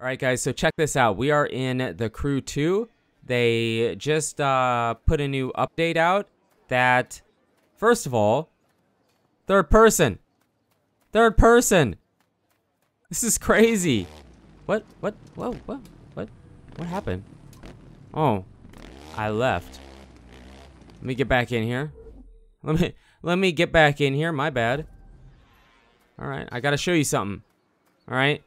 All right, guys, so check this out. We are in The Crew 2. They just put a new update out that, first of all, third person. This is crazy. What happened? Oh, I left. Let me get back in here. Let me get back in here. My bad. All right, I gotta show you something. All right.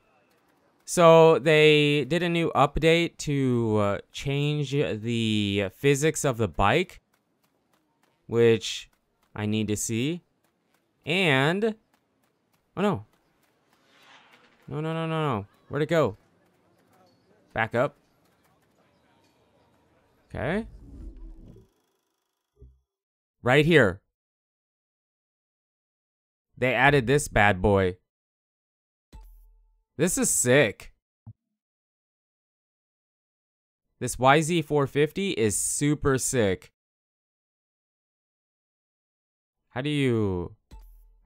So they did a new update to change the physics of the bike, which I need to see. And oh no. No. Where'd it go? Back up. Okay. Right here. They added this bad boy. This is sick. This YZ450 is super sick. How do you...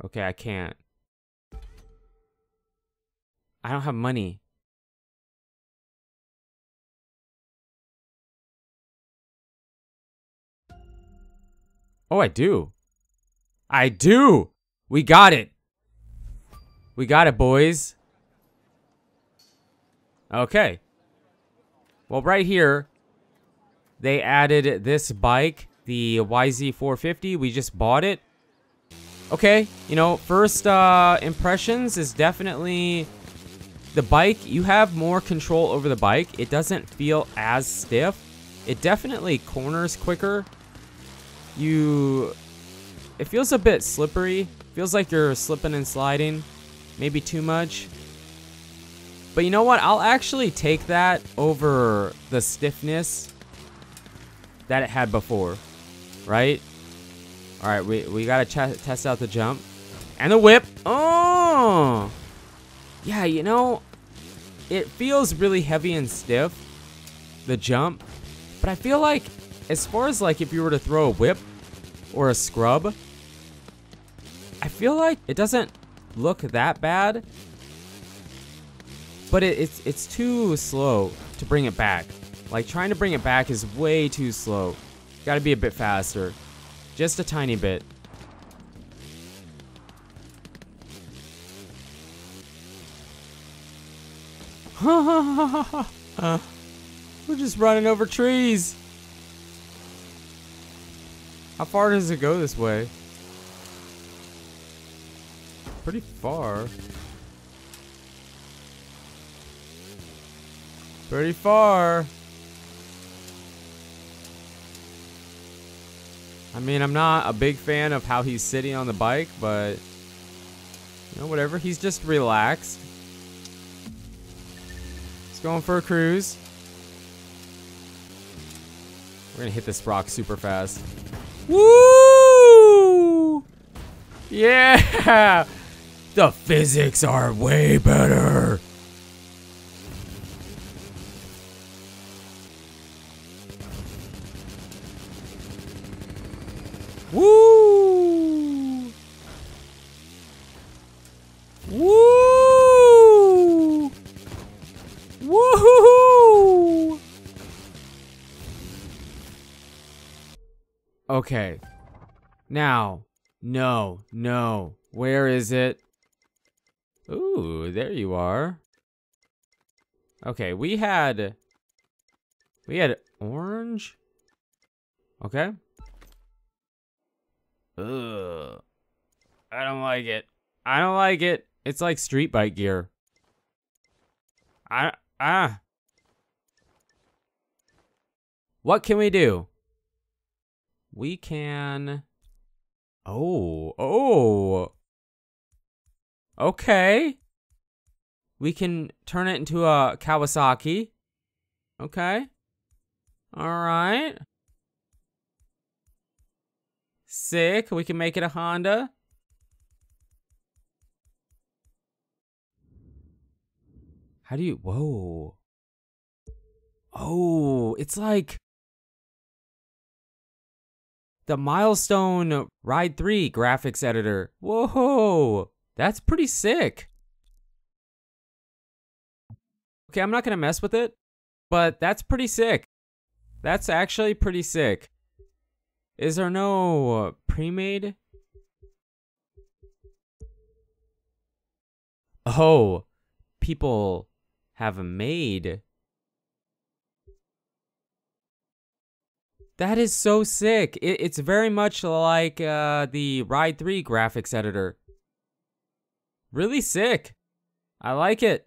Okay, I can't. I don't have money. Oh, I do. I do! We got it. We got it, boys. Okay. Well, right here, they added this bike, the YZ450. We just bought it. Okay, you know, first impressions is definitely the bike. You have more control over the bike. It doesn't feel as stiff. It definitely corners quicker. It feels a bit slippery. Feels like you're slipping and sliding. Maybe too much. But you know what? I'll actually take that over the stiffness that it had before, right? All right, we gotta test out the jump and the whip. Oh, yeah. You know, it feels really heavy and stiff, the jump. But I feel like, as far as like if you were to throw a whip or a scrub, I feel like it doesn't look that bad. But it's too slow to bring it back. Like, trying to bring it back is way too slow. Gotta be a bit faster. Just a tiny bit. We're just running over trees. How far does it go this way? Pretty far. Pretty far. I mean, I'm not a big fan of how he's sitting on the bike, but you know, whatever. He's just relaxed. He's going for a cruise. We're gonna hit this rock super fast. Woo! Yeah! The physics are way better. Woo! Woo! Woo! Okay. Now, no. Where is it? Ooh, there you are. Okay, we had orange. Okay. Ugh. I don't like it. It's like street bike gear. What can we do? We can... Oh. Okay. We can turn it into a Kawasaki. Okay. All right. Sick. We can make it a Honda. How do you... Whoa. Oh, it's like... the Milestone Ride 3 graphics editor. Whoa. That's pretty sick. Okay, I'm not gonna mess with it, but that's pretty sick. That's actually pretty sick. Is there no pre-made? Oh, people have made. That is so sick. It's very much like the Ride 3 graphics editor. Really sick. I like it.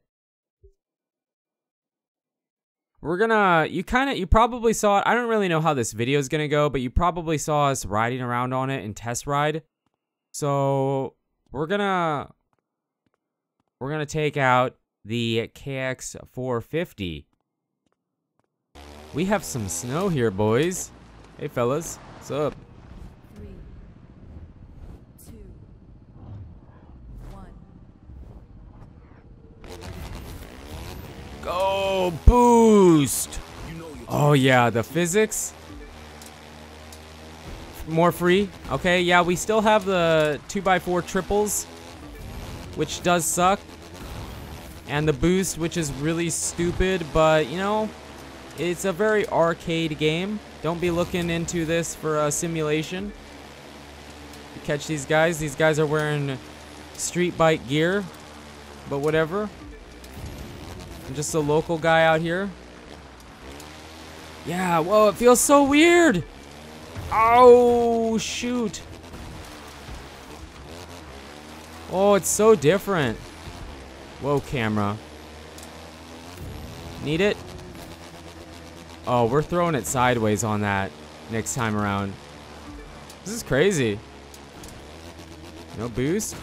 We're gonna, you probably saw it. I don't really know how this video is gonna go, but you probably saw us riding around on it in test ride. So we're gonna take out the KX450. We have some snow here, boys. Hey, fellas, what's up? 3, 2, 1. Go boost! Oh yeah, the physics. More free. Okay, yeah, we still have the 2x4 triples, which does suck. And the boost, which is really stupid, but you know, it's a very arcade game. Don't be looking into this for a simulation. You catch these guys. These guys are wearing street bike gear, but whatever. I'm just a local guy out here. Yeah, whoa, it feels so weird. Oh, shoot. Oh, it's so different. Whoa, camera. Need it? Oh, we're throwing it sideways on that next time around. This is crazy. No boost.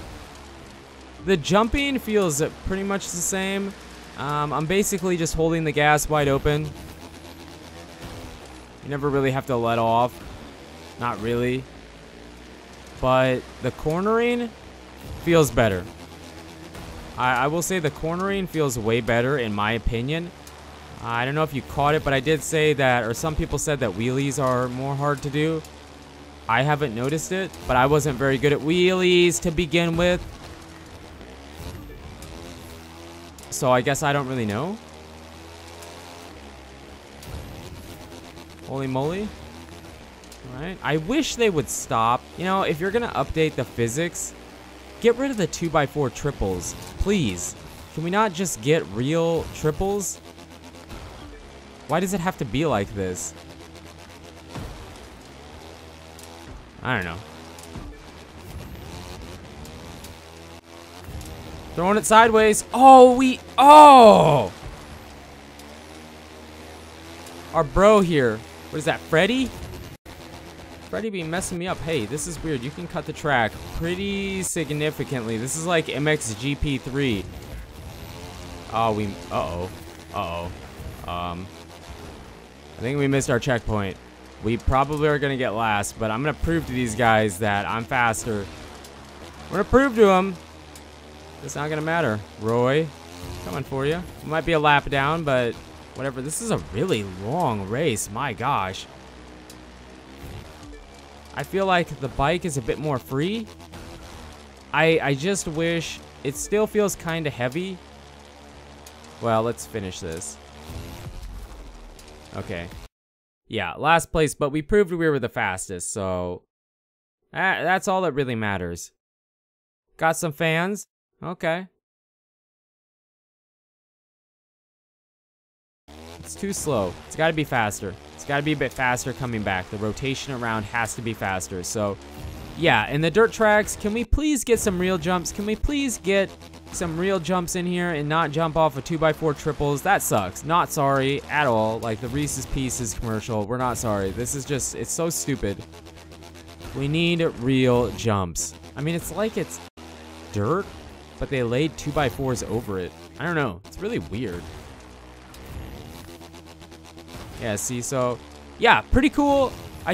The jumping feels pretty much the same. I'm basically just holding the gas wide open. You never really have to let off. Not really. But the cornering feels better. I will say the cornering feels way better in my opinion. I don't know if you caught it, but I did say that, or some people said that wheelies are more hard to do. I haven't noticed it, but I wasn't very good at wheelies to begin with. So I guess I don't really know. Holy moly. Alright, I wish they would stop. You know, if you're gonna update the physics, get rid of the 2x4 triples, please. Can we not just get real triples? Why does it have to be like this? I don't know. Throwing it sideways. Oh, oh! Our bro here. What is that, Freddy? Freddy be messing me up. Hey, this is weird. You can cut the track pretty significantly. This is like MXGP3. Oh, I think we missed our checkpoint. We probably are going to get last, but I'm going to prove to these guys that I'm faster. I'm going to prove to them. It's not going to matter. Roy, coming for you. We might be a lap down, but whatever. This is a really long race. My gosh. I feel like the bike is a bit more free. I just wish it still feels kind of heavy. Well, let's finish this. Okay. Yeah, last place, but we proved we were the fastest, so that's all that really matters. Got some fans? Okay. It's too slow. It's got to be faster. It's got to be a bit faster coming back. The rotation around has to be faster. So, yeah, and the dirt tracks, can we please get some real jumps? Can we please get some real jumps in here and not jump off of 2x4 triples? That sucks. Not sorry at all. Like the Reese's Pieces commercial, we're not sorry. This is just, it's so stupid. We need real jumps. I mean, it's like it's dirt, but they laid 2x4s over it. I don't know. It's really weird. Yeah, see, so yeah, pretty cool. I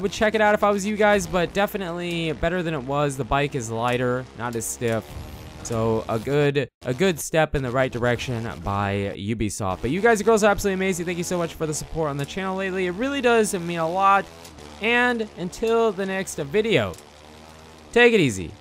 would check it out if I was you guys, but definitely better than it was. The bike is lighter, not as stiff. So a good step in the right direction by Ubisoft. But you guys and girls are absolutely amazing. Thank you so much for the support on the channel lately. It really does mean a lot. And until the next video, take it easy.